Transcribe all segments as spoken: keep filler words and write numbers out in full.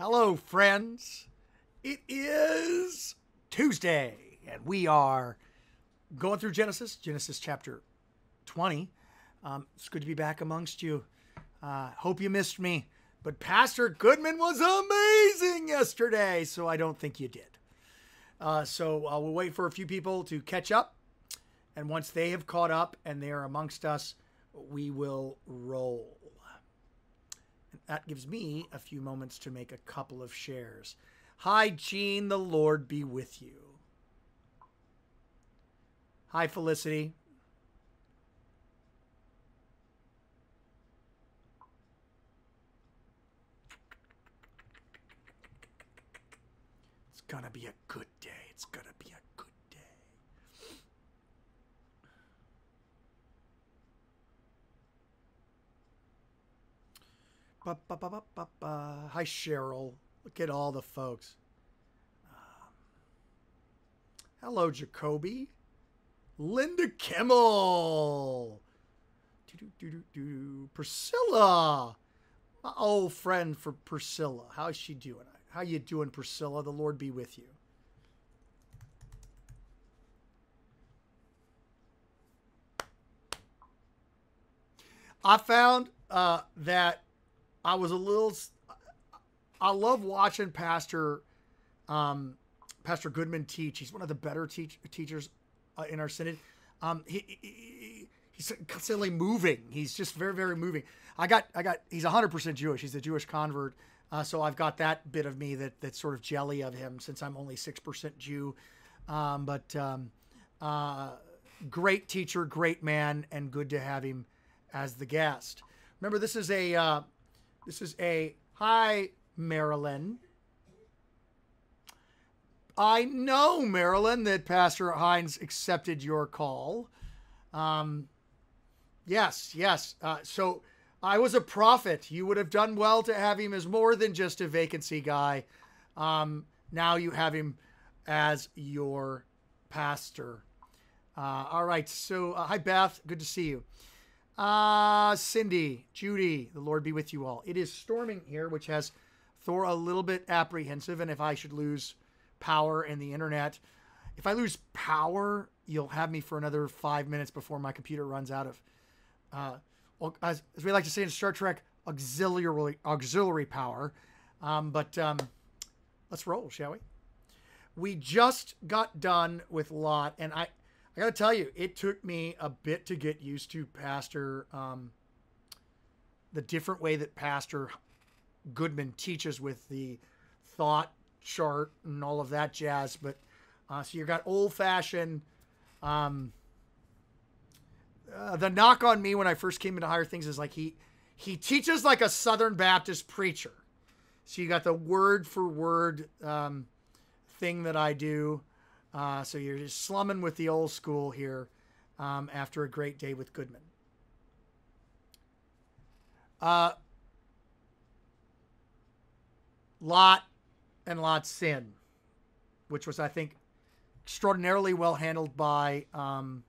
Hello, friends. It is Tuesday, and we are going through Genesis, Genesis chapter twenty. Um, it's good to be back amongst you. Uh, hope you missed me, but Pastor Goodman was amazing yesterday, so I don't think you did. Uh, so uh, we'll wait for a few people to catch up, and once they have caught up and they are amongst us, we will roll. That gives me a few moments to make a couple of shares. Hi, Jean. The Lord be with you. Hi, Felicity. It's gonna be a good day. It's gonna be a good day. Ba, ba, ba, ba, ba, ba. Hi, Cheryl. Look at all the folks. Um, hello, Jacoby. Linda Kimmel. Doo, doo, doo, doo, doo. Priscilla. My old friend for Priscilla. How's she doing? How you doing, Priscilla? The Lord be with you. I found uh, that I was a little, I love watching Pastor, um, Pastor Goodman teach. He's one of the better teach, teachers uh, in our synod. Um, he, he, he's constantly moving. He's just very, very moving. I got, I got, he's one hundred percent Jewish. He's a Jewish convert. Uh, so I've got that bit of me that, that's sort of jelly of him since I'm only six percent Jew. Um, but, um, uh, great teacher, great man, and good to have him as the guest. Remember, this is a, uh, This is a, hi, Marilyn. I know, Marilyn, that Pastor Hines accepted your call. Um, yes, yes. Uh, so I was a prophet. You would have done well to have him as more than just a vacancy guy. Um, now you have him as your pastor. Uh, all right. So uh, hi, Beth. Good to see you. Uh, Cindy, Judy, the Lord be with you all. It is storming here, which has Thor a little bit apprehensive. And if I should lose power in the internet, if I lose power, you'll have me for another five minutes before my computer runs out of, uh, well, as, as we like to say in Star Trek, auxiliary, auxiliary power. Um, but, um, let's roll, shall we? We just got done with Lot, and I, I gotta tell you, it took me a bit to get used to Pastor, um, the different way that Pastor Goodman teaches with the thought chart and all of that jazz. But, uh, so you got old fashioned, um, uh, the knock on me when I first came into Higher Things is like, he, he teaches like a Southern Baptist preacher. So you got the word for word, um, thing that I do. Uh, so you're just slumming with the old school here um, after a great day with Goodman. Uh, Lot and Lot's sin, which was, I think, extraordinarily well handled by, um,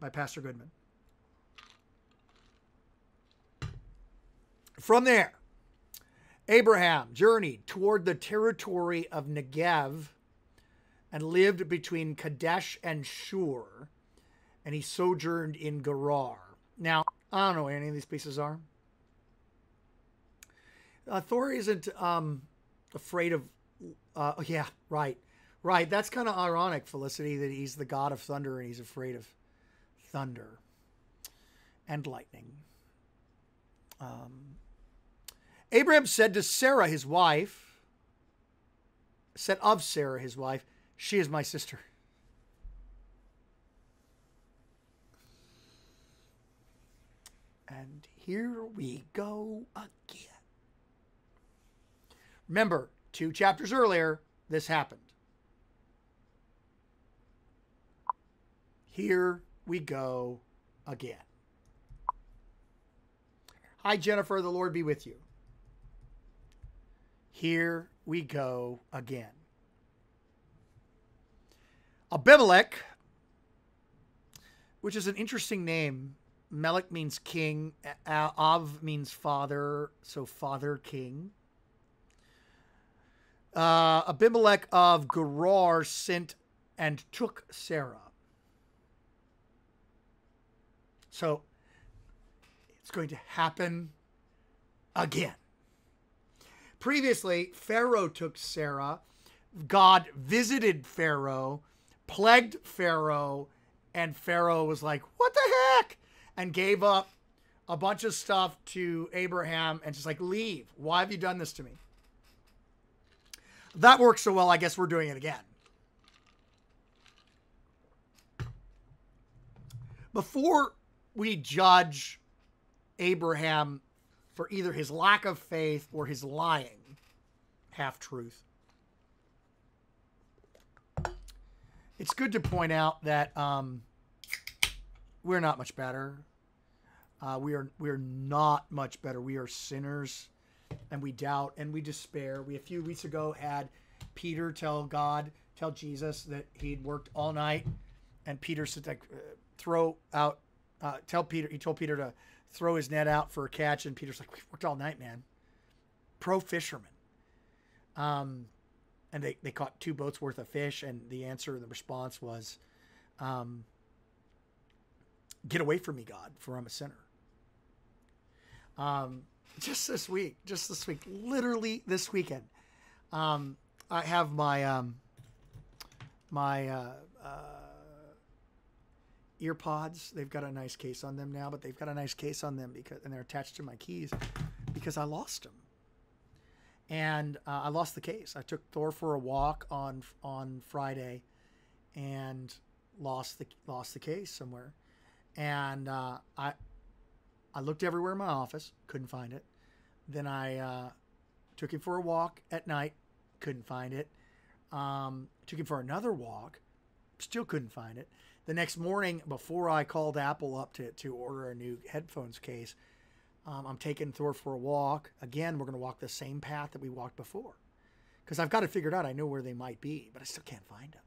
by Pastor Goodman. From there, Abraham journeyed toward the territory of Negev, and lived between Kadesh and Shur, and he sojourned in Gerar. Now, I don't know where any of these pieces are. Uh, Thor isn't um, afraid of... Uh, oh, yeah, right. Right, that's kind of ironic, Felicity, that he's the god of thunder and he's afraid of thunder and lightning. Um, Abraham said to Sarah, his wife, said of Sarah, his wife, "She is my sister." And here we go again. Remember, two chapters earlier, this happened. Here we go again. Hi, Jennifer. The Lord be with you. Here we go again. Abimelech, which is an interesting name. Melech means king. Av means father. So father king. Uh, Abimelech of Gerar sent and took Sarah. So it's going to happen again. Previously, Pharaoh took Sarah. God visited Pharaoh, plagued Pharaoh, and Pharaoh was like, what the heck? And gave up a bunch of stuff to Abraham and just like, leave. Why have you done this to me? That worked so well, I guess we're doing it again. Before we judge Abraham for either his lack of faith or his lying, half-truth, it's good to point out that um, we're not much better. Uh, we are we are not much better. We are sinners, and we doubt and we despair. We a few weeks ago had Peter tell God, tell Jesus that he'd worked all night, and Peter said, like, throw out, uh, tell Peter. He told Peter to throw his net out for a catch, and Peter's like, we've worked all night, man. Pro fisherman. Um. And they, they caught two boats worth of fish. And the answer, the response was, um, get away from me, God, for I'm a sinner. Um, just this week, just this week, literally this weekend, um, I have my, um, my, uh, uh, AirPods. They've got a nice case on them now, but they've got a nice case on them because, and they're attached to my keys because I lost them. And uh, I lost the case. I took Thor for a walk on on Friday, and lost the lost the case somewhere. And uh, I I looked everywhere in my office, couldn't find it. Then I uh, took him for a walk at night, couldn't find it. Um, took him for another walk, still couldn't find it. The next morning, before I called Apple up to to order a new headphones case. Um, I'm taking Thor for a walk. Again, we're going to walk the same path that we walked before. Because I've got it figured out. I know where they might be, but I still can't find them.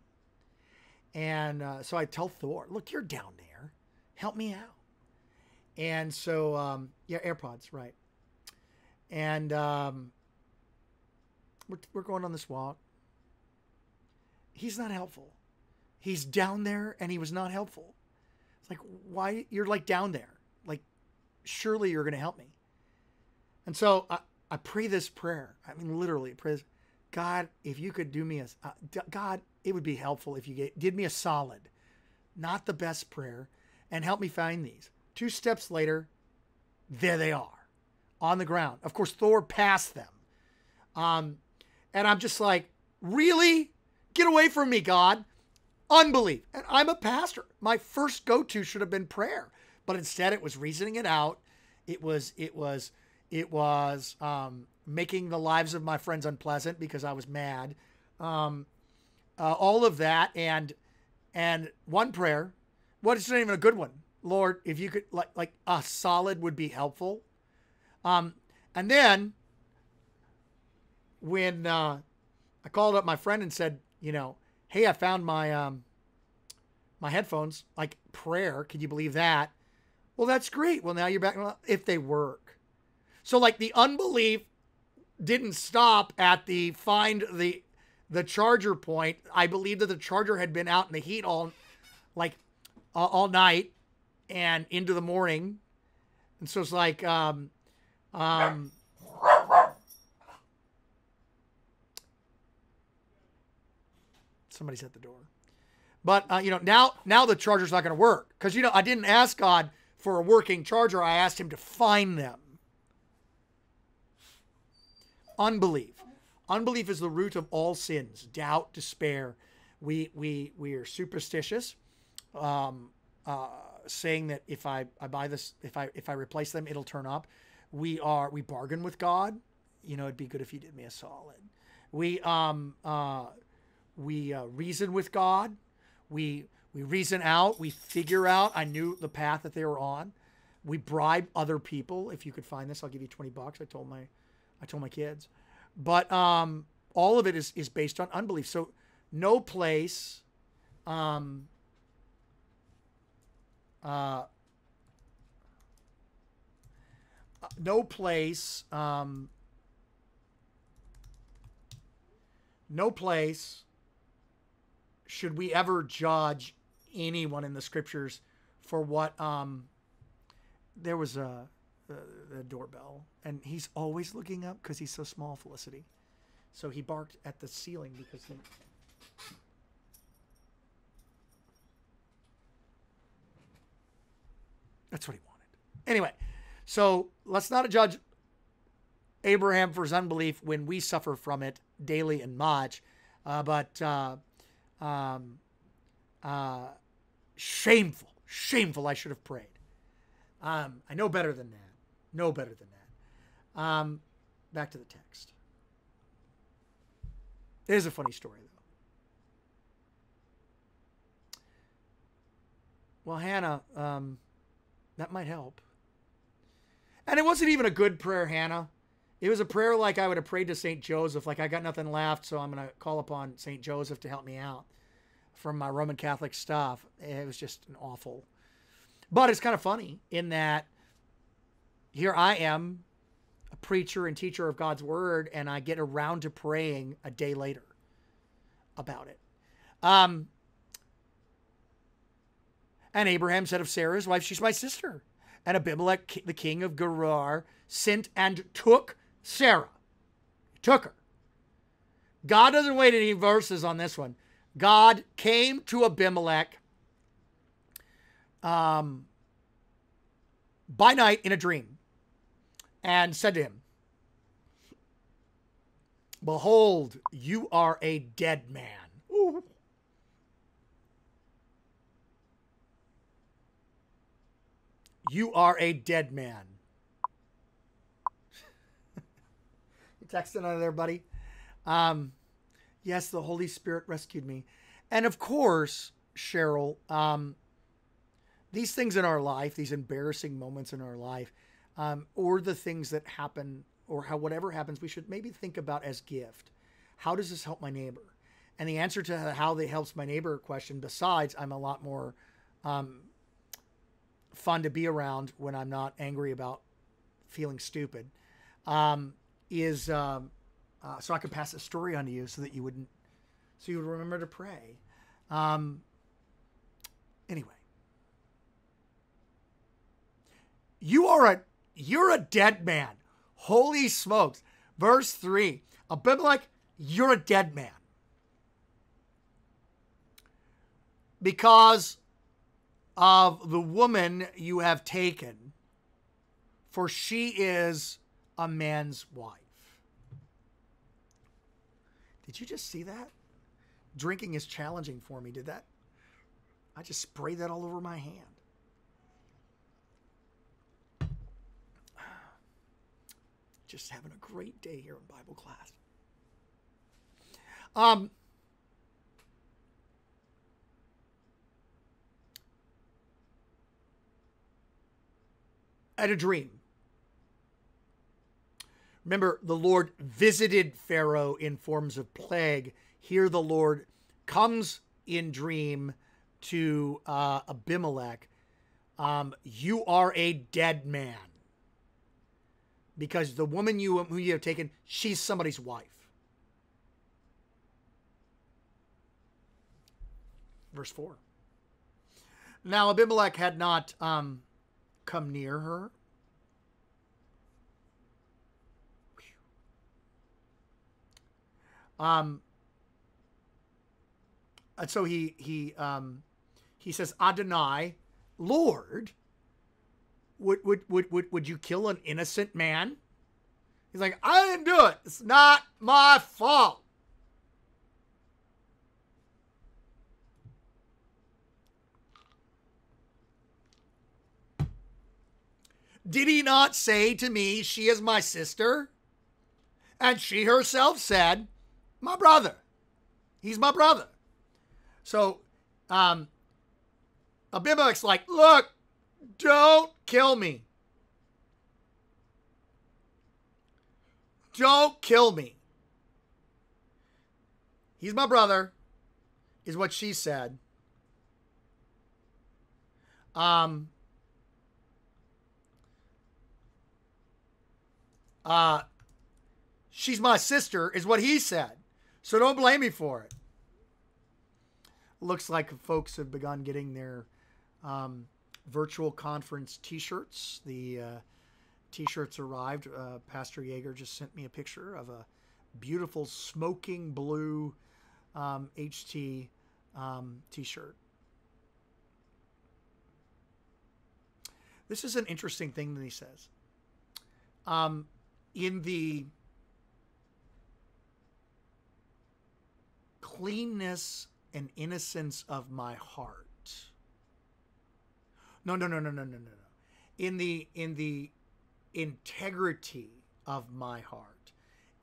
And uh, so I tell Thor, look, you're down there. Help me out. And so, um, yeah, AirPods, right. And um, we're, we're going on this walk. He's not helpful. He's down there, and he was not helpful. It's like, why? You're like down there. Surely you're going to help me. And so I, I pray this prayer. I mean, literally, I pray this, God, if you could do me a, uh, God, it would be helpful if you get, did me a solid, not the best prayer, and help me find these. Two steps later, there they are on the ground. Of course, Thor passed them. Um, and I'm just like, really? Get away from me, God. Unbelief. And I'm a pastor. My first go-to should have been prayer. But instead, it was reasoning it out. It was, it was, it was um, making the lives of my friends unpleasant because I was mad. Um, uh, all of that, and and one prayer. What is not even a good one? Lord, if you could, like, like a solid would be helpful. Um, and then when uh, I called up my friend and said, you know, hey, I found my um, my headphones. Like prayer, can you believe that? Well, that's great. Well, now you're back. If they work. So like the unbelief didn't stop at the find the the charger point. I believe that the charger had been out in the heat all like uh, all night and into the morning. And so it's like um um somebody's at the door. But uh, you know, now now the charger's not going to work cuz you know, I didn't ask God for a working charger, I asked him to find them. Unbelief. Unbelief is the root of all sins. Doubt, despair. We we we are superstitious, um, uh, saying that if I, I buy this, if I if I replace them, it'll turn up. We are we bargain with God. You know, it'd be good if you did me a solid. We um uh, we uh, reason with God. We. We reason out. We figure out. I knew the path that they were on. We bribe other people. If you could find this, I'll give you twenty bucks. I told my, I told my kids, but um, all of it is is based on unbelief. So no place, um, uh, no place, um, no place should we ever judge anyone in the scriptures for what, um, there was a, a, a doorbell, and he's always looking up because he's so small, Felicity. So he barked at the ceiling because he, that's what he wanted. Anyway, so let's not judge Abraham for his unbelief when we suffer from it daily and much, uh, but uh, um, uh, shameful, shameful, I should have prayed. Um, I know better than that. Know better than that. Um, back to the text. It is a funny story, though. Well, Hannah, um, that might help. And it wasn't even a good prayer, Hannah. It was a prayer like I would have prayed to Saint Joseph, like I got nothing left, so I'm going to call upon Saint Joseph to help me out from my Roman Catholic stuff. It was just an awful. But it's kind of funny in that here I am, a preacher and teacher of God's word, and I get around to praying a day later about it. Um, and Abraham said of Sarah, his wife, she's my sister. And Abimelech, the king of Gerar, sent and took Sarah. Took her. God doesn't wait any verses on this one. God came to Abimelech um, by night in a dream and said to him, "Behold, you are a dead man." Ooh. You are a dead man. You texting out of there, buddy? Um, yes, the Holy Spirit rescued me. And of course, Cheryl, um, these things in our life, these embarrassing moments in our life, um, or the things that happen, or how whatever happens, we should maybe think about as gift. How does this help my neighbor? And the answer to the how they helps my neighbor question, besides I'm a lot more... Um, fun to be around when I'm not angry about feeling stupid, um, is, um, uh, so I could pass a story on to you so that you wouldn't, so you would remember to pray. Um, anyway, you are a, you're a dead man. Holy smokes. Verse three, Abimelech, you're a dead man. Because of the woman you have taken, for she is a man's wife. Did you just see that? Drinking is challenging for me. Did that? I just sprayed that all over my hand. Just having a great day here in Bible class. Um... At a dream. Remember, the Lord visited Pharaoh in forms of plague. Here the Lord comes in dream to uh, Abimelech. Um, you are a dead man. Because the woman you, who you have taken, she's somebody's wife. Verse four. Now Abimelech had not... Um, come near her. Um, and so he, he, um, he says, Adonai, Lord, would, would, would, would, would you kill an innocent man? He's like, I didn't do it. It's not my fault. Did he not say to me, she is my sister? And she herself said, my brother. He's my brother. So um, Abimelech's like, look, don't kill me. Don't kill me. He's my brother, is what she said. Um... Uh, she's my sister, is what he said. So don't blame me for it. Looks like folks have begun getting their um, virtual conference t-shirts. The uh, t-shirts arrived. Uh, Pastor Yeager just sent me a picture of a beautiful smoking blue um, H T um, t-shirt. This is an interesting thing that he says. Um, in the cleanness and innocence of my heart. No, no, no, no, no, no, no, no. In the in the integrity of my heart,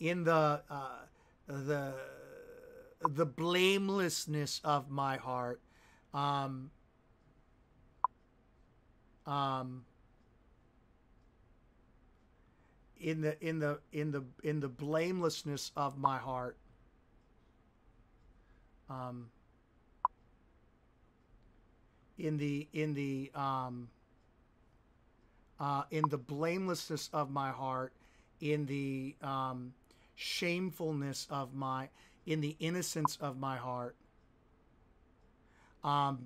in the uh, the the blamelessness of my heart. Um, um, in the in the in the in the blamelessness of my heart. Um, in the, in the, um, uh, in the blamelessness of my heart, in the, um, shamefulness of my, in the innocence of my heart. Um,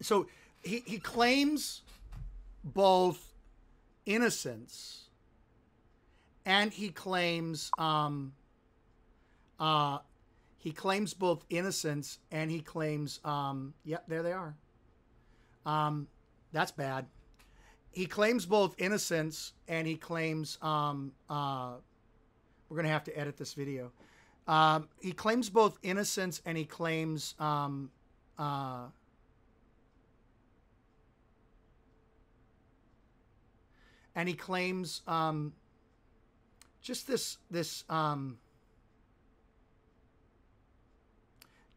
so he, he claims both innocence and he claims, um, uh, He claims both innocence and he claims, um, yep, there they are. Um, that's bad. He claims both innocence and he claims, um, uh, we're going to have to edit this video. Um, he claims both innocence and he claims, um, uh, and he claims, um, just this, this, um,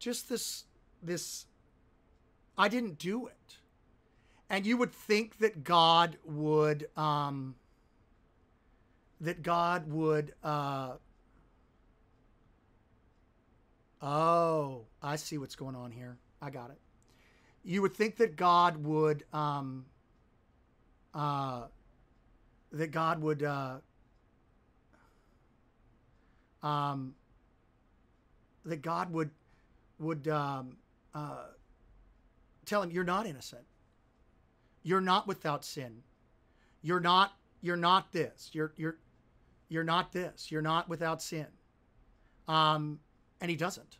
Just this, this, I didn't do it. And you would think that God would, um, that God would, uh, oh, I see what's going on here. I got it. You would think that God would, um, uh, that God would, uh, um, that God would, would um, uh, tell him, you're not innocent. You're not without sin. You're not. You're not this. You're you're you're not this. You're not without sin. Um, and he doesn't.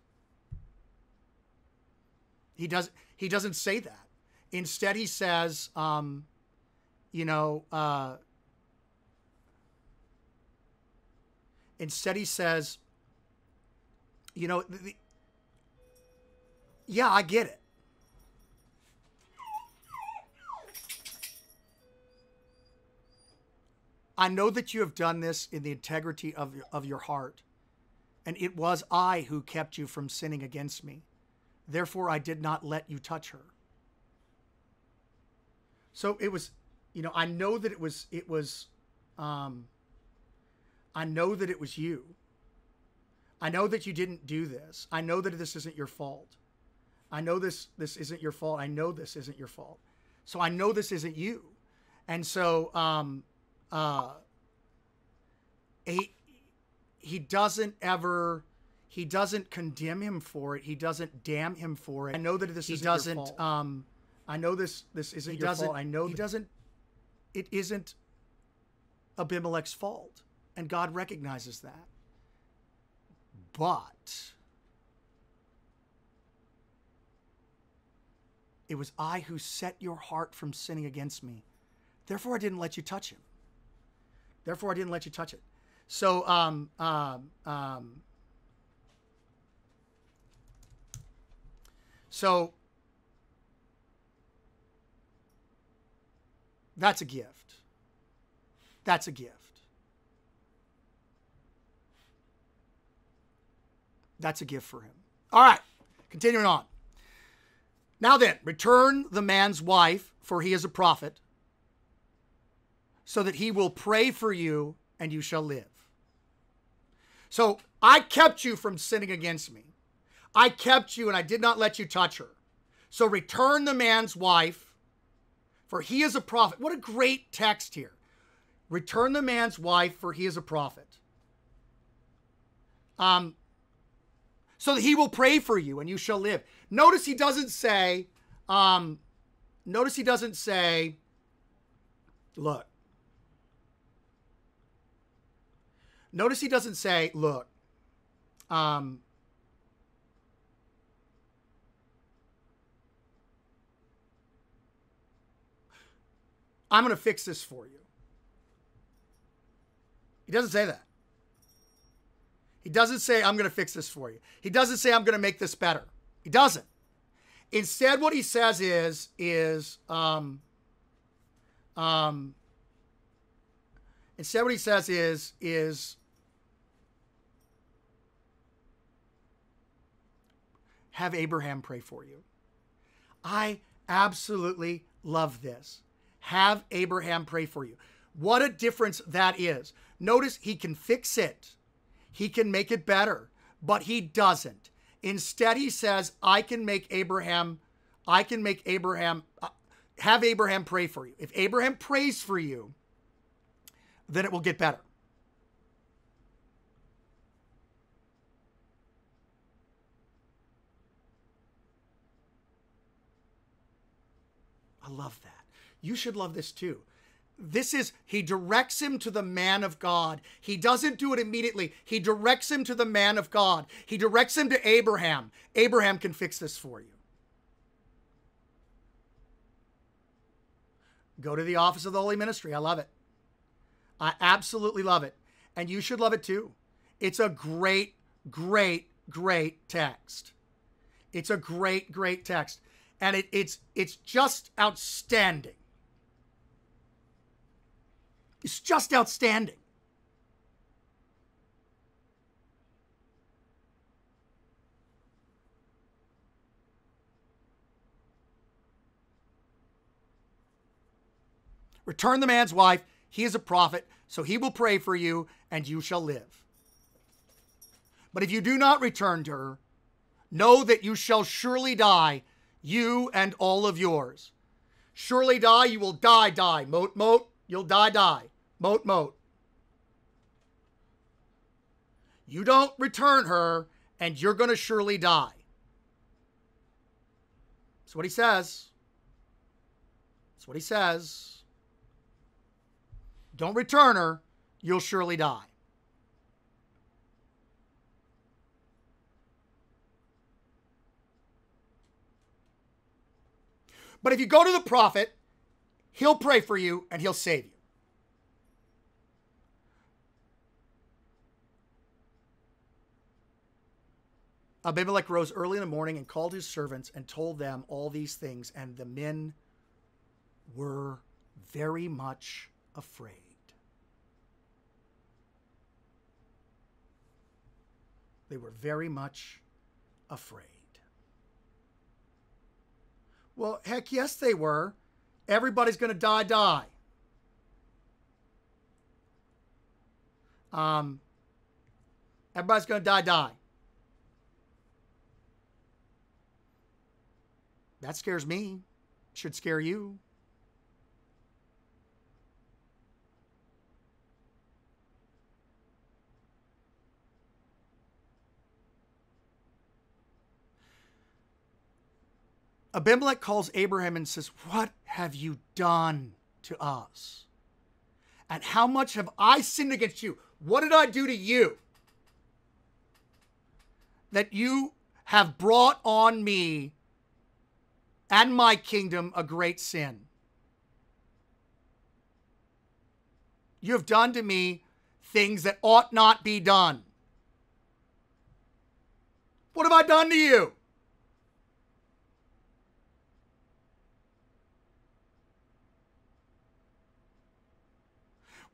He doesn't. He doesn't say that. Instead, he says, um, you know. Uh, instead, he says, you know. The, the, Yeah, I get it. I know that you have done this in the integrity of your, of your heart, and it was I who kept you from sinning against me. Therefore, I did not let you touch her. So it was, you know, I know that it was, it was, um, I know that it was you. I know that you didn't do this. I know that this isn't your fault. I know this, this isn't your fault. I know this isn't your fault. So I know this isn't you. And so, um, uh, he, he doesn't ever, he doesn't condemn him for it. He doesn't damn him for it. I know that this he isn't doesn't, your fault. Um, I know this, this isn't he your fault. I know he doesn't, it isn't Abimelech's fault. And God recognizes that. But it was I who set your heart from sinning against me. Therefore, I didn't let you touch him. Therefore, I didn't let you touch it. So, um, um, um, so that's a gift. That's a gift. That's a gift for him. All right, continuing on. Now then, return the man's wife, for he is a prophet, so that he will pray for you and you shall live. So I kept you from sinning against me. I kept you and I did not let you touch her. So return the man's wife, for he is a prophet. What a great text here. Return the man's wife, for he is a prophet. Um, so that he will pray for you and you shall live. Notice he doesn't say, um, notice he doesn't say, look. Notice he doesn't say, look, um, I'm going to fix this for you. He doesn't say that. He doesn't say, I'm going to fix this for you. He doesn't say, I'm going to make this better. He doesn't. Instead, what he says is, is, um, um, instead what he says is, is, have Abraham pray for you. I absolutely love this. Have Abraham pray for you. What a difference that is. Notice he can fix it. He can make it better, but he doesn't. Instead, he says, I can make Abraham, I can make Abraham, uh, have Abraham pray for you. If Abraham prays for you, then it will get better. I love that. You should love this too. This is, he directs him to the man of God. He doesn't do it immediately. He directs him to the man of God. He directs him to Abraham. Abraham can fix this for you. Go to the office of the Holy Ministry. I love it. I absolutely love it. And you should love it too. It's a great, great, great text. It's a great, great text. And it, it's, it's just outstanding. It's just outstanding. Return the man's wife. He is a prophet, so he will pray for you, and you shall live. But if you do not return to her, know that you shall surely die, you and all of yours. Surely die, you will die, die. Moat, moat, you'll die, die. Moat, moat. You don't return her, and you're going to surely die. That's what he says. That's what he says. Don't return her, you'll surely die. But if you go to the prophet, he'll pray for you and he'll save you. Abimelech rose early in the morning and called his servants and told them all these things, and the men were very much afraid. They were very much afraid. Well, heck yes they were. Everybody's going to die, die. Um, everybody's going to die, die. That scares me. Should scare you. Abimelech calls Abraham and says, what have you done to us? And how much have I sinned against you? What did I do to you that you have brought on me and my kingdom a great sin? You have done to me things that ought not be done. What have I done to you?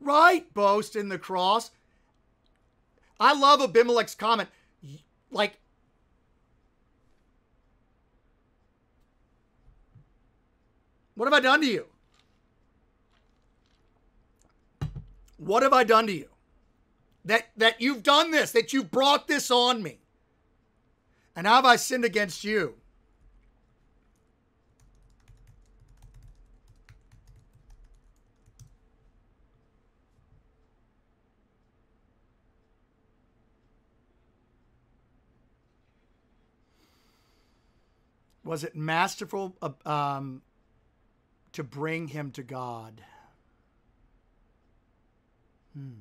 Right, boast in the cross. I love Abimelech's comment. Like, what have I done to you? What have I done to you? That, that you've done this, that you've brought this on me. And have I sinned against you? Was it masterful um, to bring him to God? Hmm.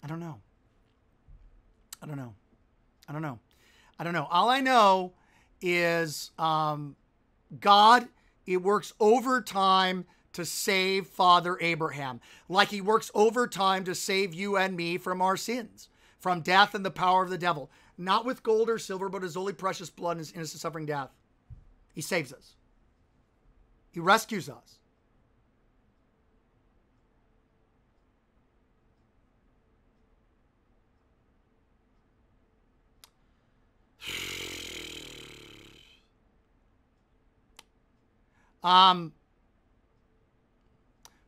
I don't know. I don't know. I don't know. I don't know. All I know is um, God, it works overtime to save Father Abraham, like he works overtime to save you and me from our sins, from death and the power of the devil, not with gold or silver, but his only precious blood and his innocent suffering death. He saves us. He rescues us. Um,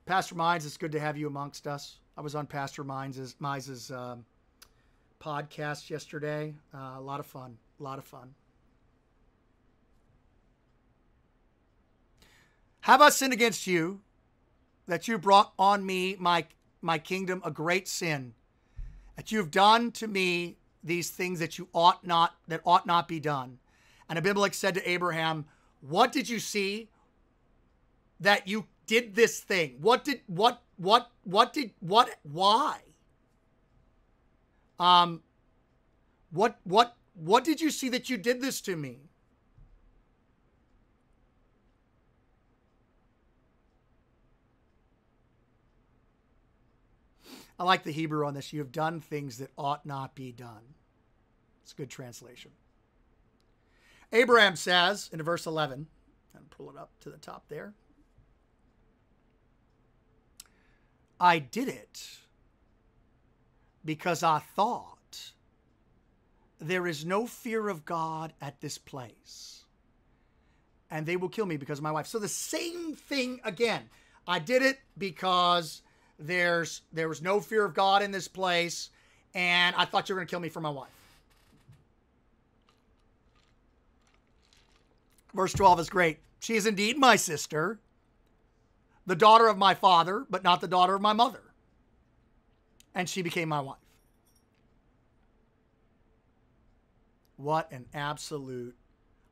Pastor Hines, it's good to have you amongst us. I was on Pastor Hines' Mises, um, podcast yesterday. Uh, a lot of fun. A lot of fun. Have I sinned against you, that you brought on me, my, my kingdom, a great sin, that you've done to me these things that you ought not, that ought not be done. And Abimelech said to Abraham, what did you see that you did this thing? What did, what, what, what did, what, why? Um, what, what, what did you see that you did this to me? I like the Hebrew on this. You have done things that ought not be done. It's a good translation. Abraham says in verse eleven, and pull it up to the top there. I did it because I thought there is no fear of God at this place, and they will kill me because of my wife. So the same thing again. I did it because There's, there was no fear of God in this place, and I thought you were going to kill me for my wife. Verse twelve is great. She is indeed my sister, the daughter of my father, but not the daughter of my mother. And she became my wife. What an absolute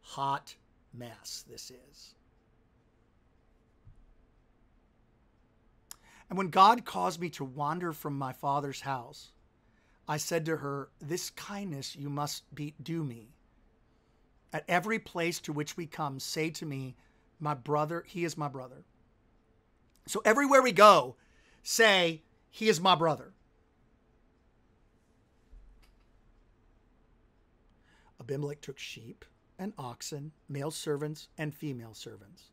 hot mess this is. And when God caused me to wander from my father's house, I said to her, this kindness you must be, do me. At every place to which we come, say to me, my brother, he is my brother. So everywhere we go, say, he is my brother. Abimelech took sheep and oxen, male servants and female servants,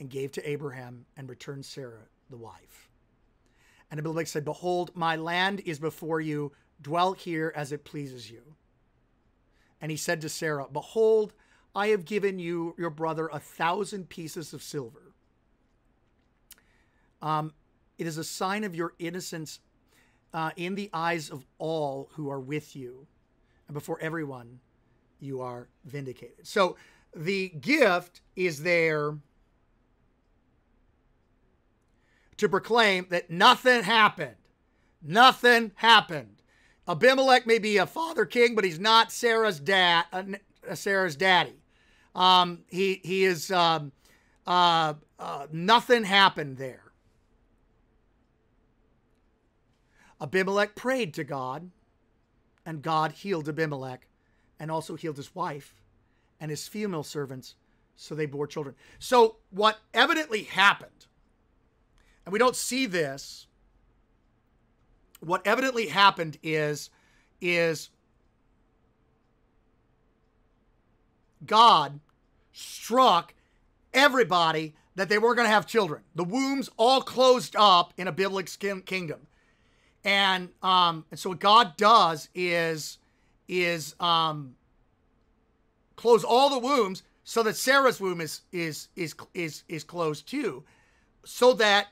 and gave to Abraham and returned Sarah, the wife. And Abimelech said, behold, my land is before you. Dwell here as it pleases you. And he said to Sarah, behold, I have given you, your brother, a thousand pieces of silver. Um, it is a sign of your innocence uh, in the eyes of all who are with you. And before everyone, you are vindicated. So the gift is there to proclaim that nothing happened. Nothing happened. Abimelech may be a father king, but he's not Sarah's dad. Uh, Sarah's daddy. Um, he he is. Um, uh, uh, nothing happened there. Abimelech prayed to God, and God healed Abimelech, and also healed his wife, and his female servants, so they bore children. So what evidently happened. And we don't see this. What evidently happened is, is God struck everybody that they weren't going to have children. The wombs all closed up in a biblical kingdom. And, um, and so what God does is, is um, close all the wombs so that Sarah's womb is, is, is, is, is closed too, so that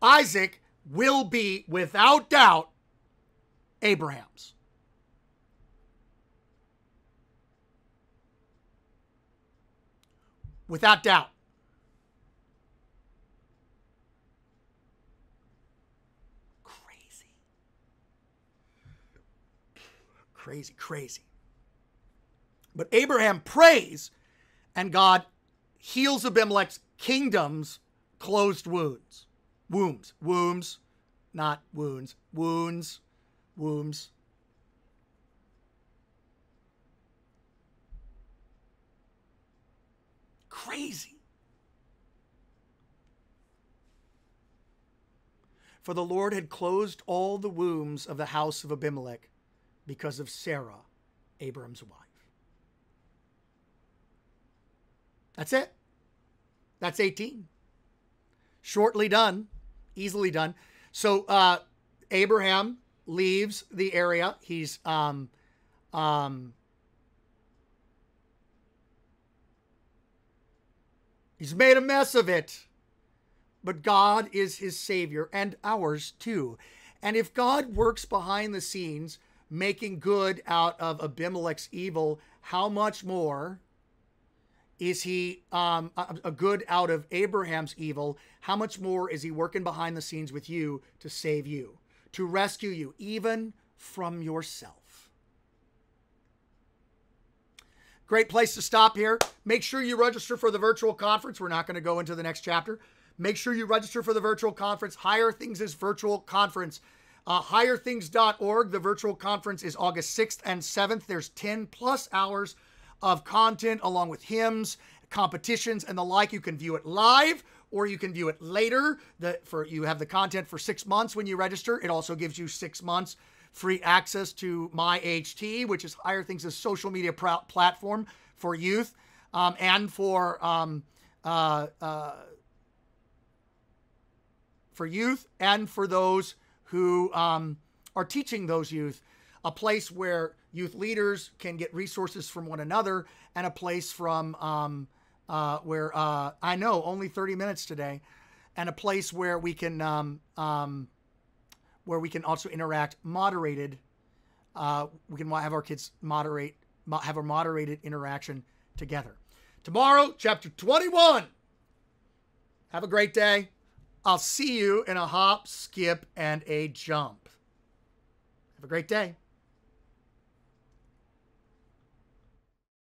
Isaac will be, without doubt, Abraham's. Without doubt. Crazy. Crazy, crazy. But Abraham prays, and God heals Abimelech's kingdom's closed wounds. Wombs. Wombs. Not wounds. Wounds. Wombs. Crazy. For the Lord had closed all the wombs of the house of Abimelech because of Sarah, Abram's wife. That's it. That's eighteen. Shortly done. Easily done. So uh, Abraham leaves the area. He's um, um, he's made a mess of it. But God is his savior, and ours too. And if God works behind the scenes, making good out of Abimelech's evil, how much more is he um, a, a good out of Abraham's evil? How much more is he working behind the scenes with you to save you, to rescue you, even from yourself? Great place to stop here. Make sure you register for the virtual conference. We're not going to go into the next chapter. Make sure you register for the virtual conference. Higher Things is virtual conference. Uh, higher things dot org. The virtual conference is August sixth and seventh. There's ten plus hours of content along with hymns, competitions, and the like. You can view it live or you can view it later. The, for, you have the content for six months when you register. It also gives you six months free access to My H T, which is Higher Things' social media pr platform for youth um, and for... Um, uh, uh, for youth and for those who um, are teaching those youth, a place where youth leaders can get resources from one another, and a place from um, uh, where uh, I know only thirty minutes today, and a place where we can um, um, where we can also interact moderated. Uh, we can have our kids moderate, have a moderated interaction together. Tomorrow, chapter twenty-one. Have a great day. I'll see you in a hop, skip, and a jump. Have a great day.